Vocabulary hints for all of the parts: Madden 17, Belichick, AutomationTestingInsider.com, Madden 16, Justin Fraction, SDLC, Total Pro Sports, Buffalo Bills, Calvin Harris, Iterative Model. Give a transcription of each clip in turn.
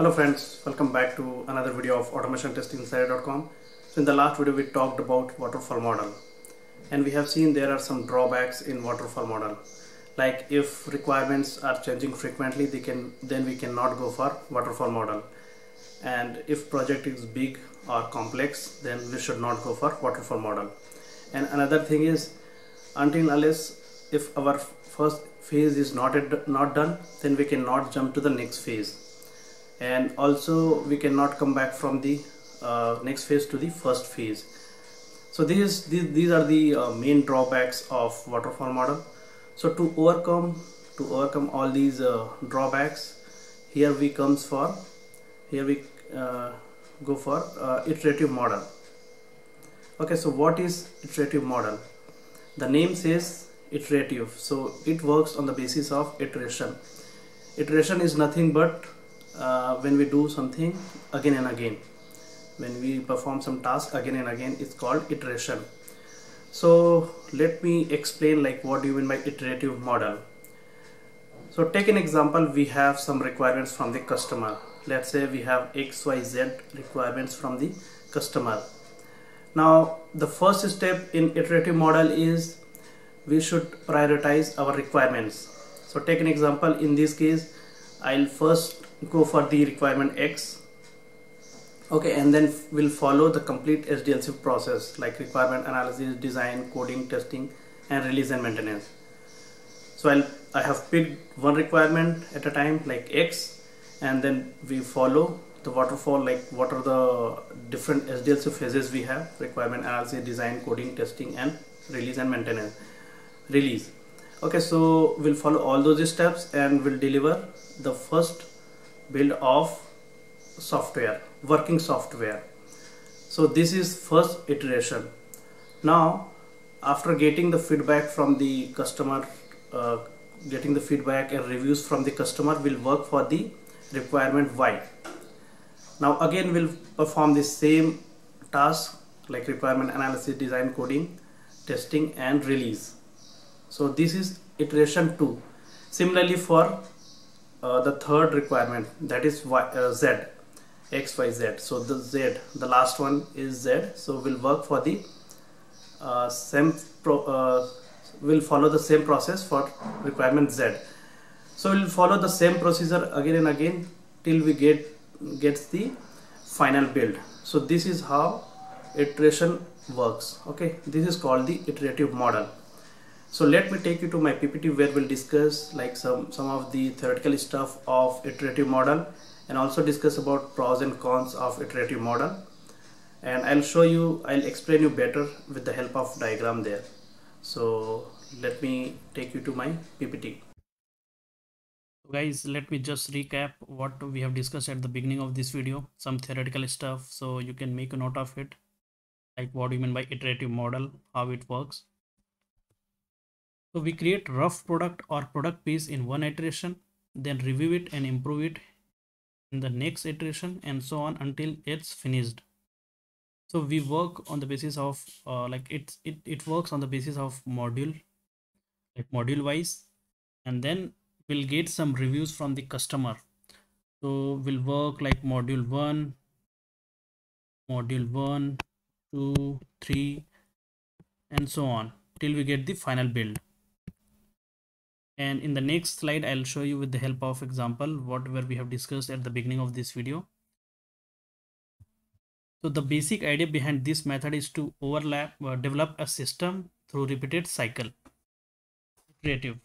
Hello friends, welcome back to another video of AutomationTestingInsider.com. So in the last video we talked about waterfall model, and we have seen there are some drawbacks in waterfall model, like if requirements are changing frequently then we cannot go for waterfall model, and if project is big or complex then we should not go for waterfall model. And another thing is, until unless if our first phase is not done, then we cannot jump to the next phase. And also we cannot come back from the next phase to the first phase. So these are the main drawbacks of waterfall model. So to overcome all these drawbacks, here we go for iterative model. Okay, so what is iterative model? The name says iterative, so it works on the basis of iteration. Iteration is nothing but when we do something again and again, when we perform some task again and again, it's called iteration. So let me explain, like, what do you mean by iterative model. So take an example. We have some requirements from the customer. Let's say we have XYZ requirements from the customer. Now the first step in iterative model is we should prioritize our requirements. So take an example. In this case, I'll first go for the requirement X, okay, and then we'll follow the complete SDLC process, like requirement analysis, design, coding, testing, and release and maintenance. So I have picked one requirement at a time, like X, and then we follow the waterfall, like what are the different SDLC phases we have: requirement analysis, design, coding, testing, and release and maintenance. Release. Okay, so we'll follow all those steps and we'll deliver the first build of software, working software. So this is first iteration. Now after getting the feedback from the customer, getting the feedback and reviews from the customer, we'll work for the requirement Y. Now again we'll perform the same task, like requirement analysis, design, coding, testing, and release. So this is iteration 2. Similarly for the third requirement, that is XYZ. So the Z, the last one is Z. So we'll work for the we'll follow the same process for requirement Z. So we'll follow the same procedure again and again till we gets the final build. So this is how iteration works. Okay, this is called the iterative model. So let me take you to my PPT where we'll discuss, like, some of the theoretical stuff of iterative model, and also discuss about pros and cons of iterative model, and I'll explain you better with the help of diagram there. So let me take you to my PPT. Guys, let me just recap what we have discussed at the beginning of this video, some theoretical stuff, so you can make a note of it, like what do you mean by iterative model, how it works. So we create rough product or product piece in one iteration, then review it and improve it in the next iteration, and so on until it's finished. So we work on the basis of it works on the basis of module, like module wise, and then we'll get some reviews from the customer. So we'll work like module 1, 2, 3, and so on till we get the final build. And in the next slide, I'll show you with the help of example whatever we have discussed at the beginning of this video. So the basic idea behind this method is to overlap or develop a system through repeated cycle. Iterative,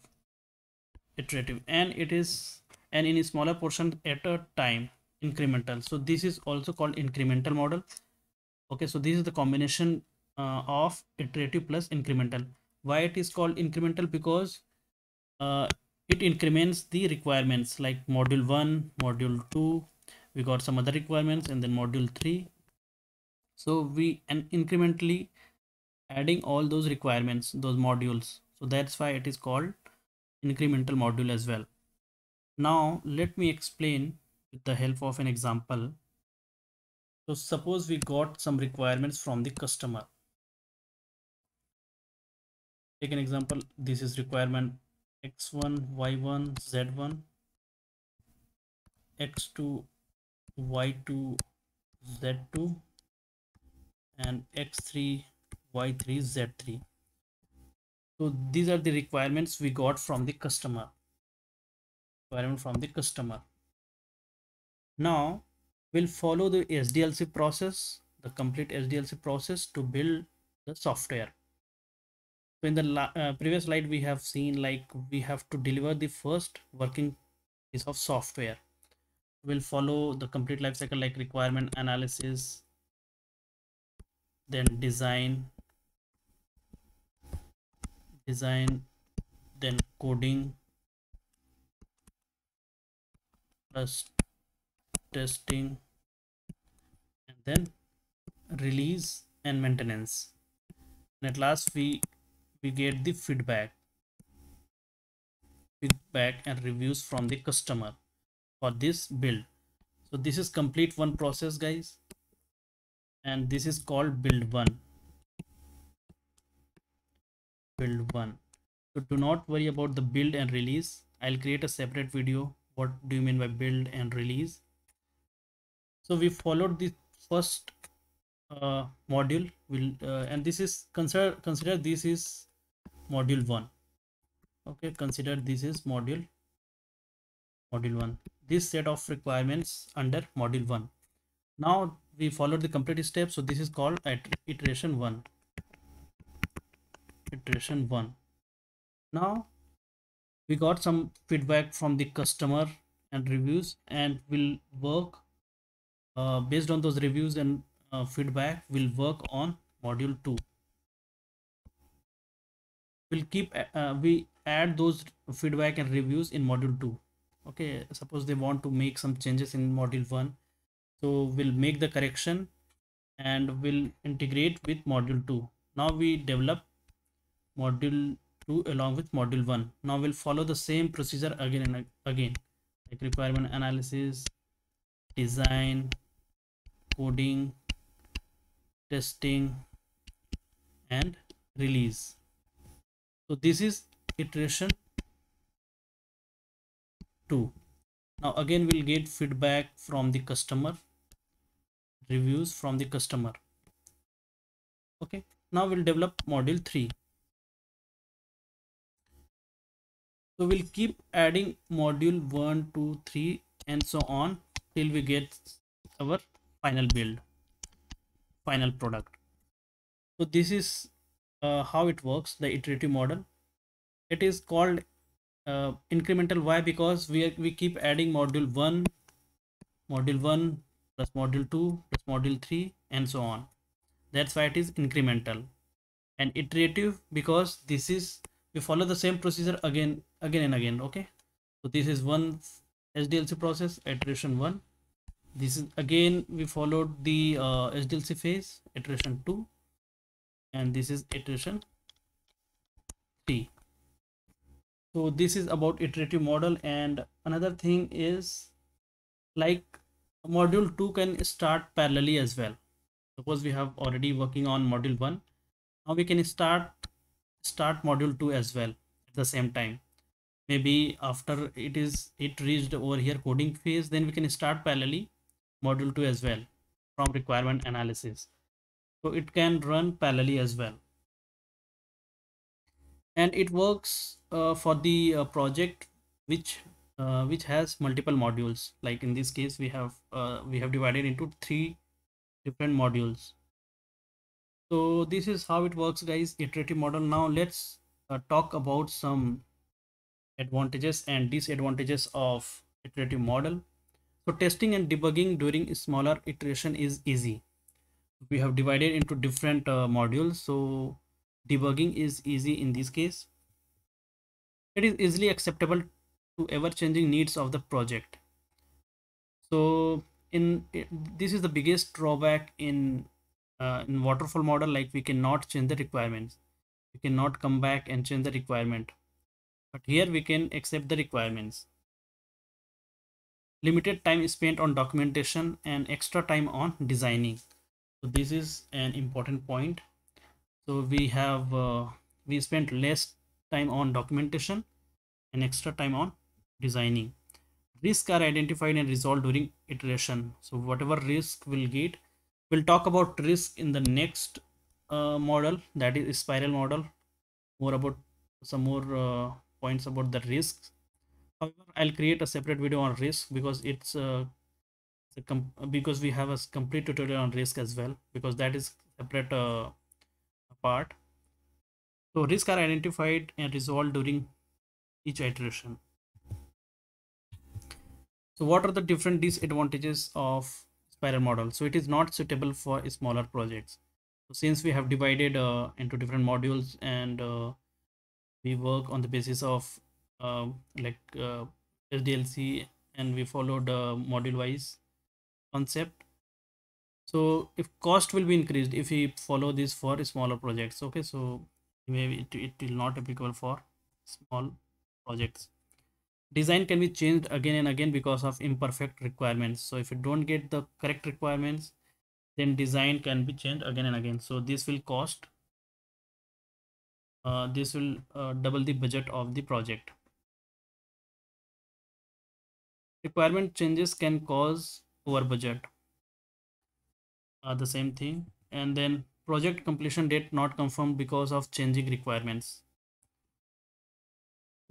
and it is in a smaller portion at a time, incremental. So this is also called incremental model. Okay, so this is the combination of iterative plus incremental. Why it is called incremental? Because it increments the requirements, like module 1, module 2, we got some other requirements, and then module 3. So we and incrementally adding all those requirements, those modules. So that's why it is called incremental module as well. Now let me explain with the help of an example. So suppose we got some requirements from the customer. Take an example. This is requirement X1, Y1, Z1, X2, y2 z2 and x3 y3 z3. So these are the requirements we got from the customer. Now we'll follow the SDLC process, the complete SDLC process to build the software. So in the previous slide we have seen like we have to deliver the first working piece of software. We'll follow the complete life cycle like requirement analysis, then design, then coding, plus testing, and then release and maintenance, and at last we get the feedback and reviews from the customer for this build. So this is complete one process, guys, and this is called build one. So do not worry about the build and release. I'll create a separate video what do you mean by build and release. So we followed the first module, and this is consider this is module 1. Okay, consider this is module 1. This set of requirements under module 1. Now we followed the complete steps. So this is called iteration 1. Now we got some feedback from the customer and reviews, and we'll work based on those reviews and feedback. We'll work on module 2. We'll keep we add those feedback and reviews in module 2. Okay, suppose they want to make some changes in module 1, so we'll make the correction and we'll integrate with module 2. Now we develop module 2 along with module 1. Now we'll follow the same procedure again and again, like requirement analysis, design, coding, testing, and release. So this is iteration 2. Now again we'll get feedback from the customer, reviews from the customer. Okay, now we'll develop module 3. So we'll keep adding module 1, 2, 3 and so on till we get our final build, final product. So this is how it works, the iterative model. It is called incremental. Why? Because we keep adding module 1 plus module 2 plus module 3 and so on. That's why it is incremental. And iterative because this is, we follow the same procedure again and again. Okay, so this is one SDLC process, iteration 1. This is again we followed the SDLC phase, iteration 2, and this is iteration 3. So this is about iterative model. And another thing is like module 2 can start parallelly as well. Suppose we have already working on module 1. Now we can start module 2 as well at the same time. Maybe after it reached over here coding phase, then we can start parallelly module 2 as well from requirement analysis. So it can run parallelly as well, and it works for the project which has multiple modules. Like in this case we have divided into 3 different modules. So this is how it works, guys, iterative model. Now let's talk about some advantages and disadvantages of iterative model. So testing and debugging during smaller iteration is easy. We have divided into different modules, so debugging is easy in this case. It is easily acceptable to ever-changing needs of the project. So this is the biggest drawback in waterfall model. Like we cannot change the requirements, we cannot come back and change the requirement, but here we can accept the requirements. Limited time spent on documentation and extra time on designing. So this is an important point. So we spent less time on documentation and extra time on designing. Risks are identified and resolved during iteration. So whatever risk we'll get, we'll talk about risk in the next model, that is spiral model. More about some more points about the risks. However, I'll create a separate video on risk because it's because we have a complete tutorial on risk as well, because that is separate part. So risks are identified and resolved during each iteration. So what are the different disadvantages of spiral model? So it is not suitable for smaller projects. So since we have divided into different modules and we work on the basis of SDLC, and we followed module wise concept. So if cost will be increased if we follow this for smaller projects, okay, so maybe it will not applicable for small projects. Design can be changed again and again because of imperfect requirements. So if you don't get the correct requirements, then design can be changed again and again. So this will cost, this will double the budget of the project. Requirement changes can cause over budget, the same thing. And then project completion date not confirmed because of changing requirements.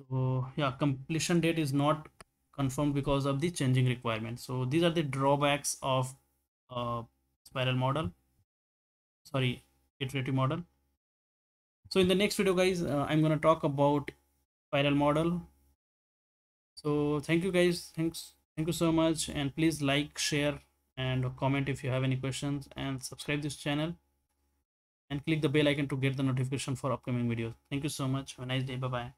So yeah, completion date is not confirmed because of the changing requirements. So these are the drawbacks of spiral model, sorry, iterative model. So in the next video, guys, I'm going to talk about spiral model. So thank you, guys. Thank you so much, and please like, share and comment if you have any questions, and subscribe this channel and click the bell icon to get the notification for upcoming videos. Thank you so much. Have a nice day. Bye bye.